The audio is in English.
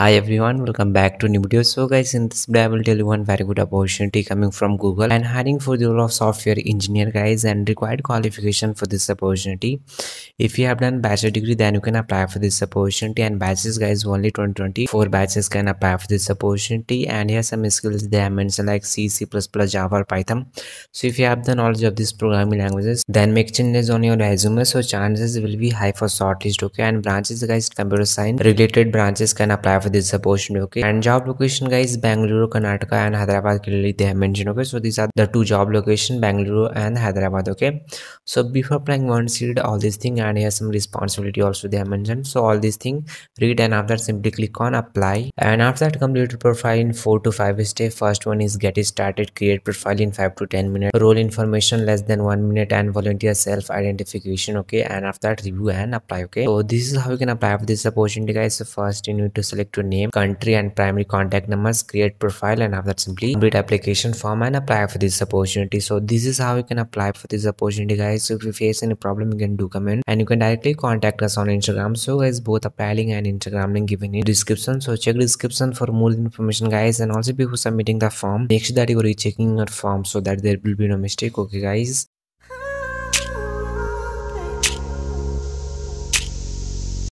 Hi everyone, welcome back to new video. So guys, in this video I will tell you one very good opportunity coming from Google and hiring for the role of software engineer guys, and required qualification for this opportunity. If you have done bachelor degree, then you can apply for this opportunity, and batches guys only 2024 batches can apply for this opportunity. And here some skills they have mentioned like C++, Java or Python. So if you have done all of these programming languages, then make changes on your resume, so chances will be high for shortlist. Okay, and branches guys, computer science related branches can apply for this opportunity. Okay, and job location guys, Bangalore, Karnataka and Hyderabad clearly they have mentioned. Okay, so these are the two job location, Bangalore and Hyderabad. Okay, so before applying once read all these things, and here some responsibility also they have mentioned. So all these things read, and after simply click on apply, and after that complete profile in 4 to 5 steps. First one is get started, create profile in 5 to 10 minutes, role information less than 1 minute, and volunteer self identification. Okay, and after that review and apply. Okay, so this is how you can apply for this opportunity guys. So first you need to select to name, country and primary contact numbers, create profile, and after that simply complete application form and apply for this opportunity. So this is how you can apply for this opportunity guys. So if you face any problem, you can do comment, and you can directly contact us on Instagram. So guys, both apply link and Instagram link given in description, so check description for more information guys. And also before submitting the form, make sure that you are rechecking your form so that there will be no mistake. Okay guys.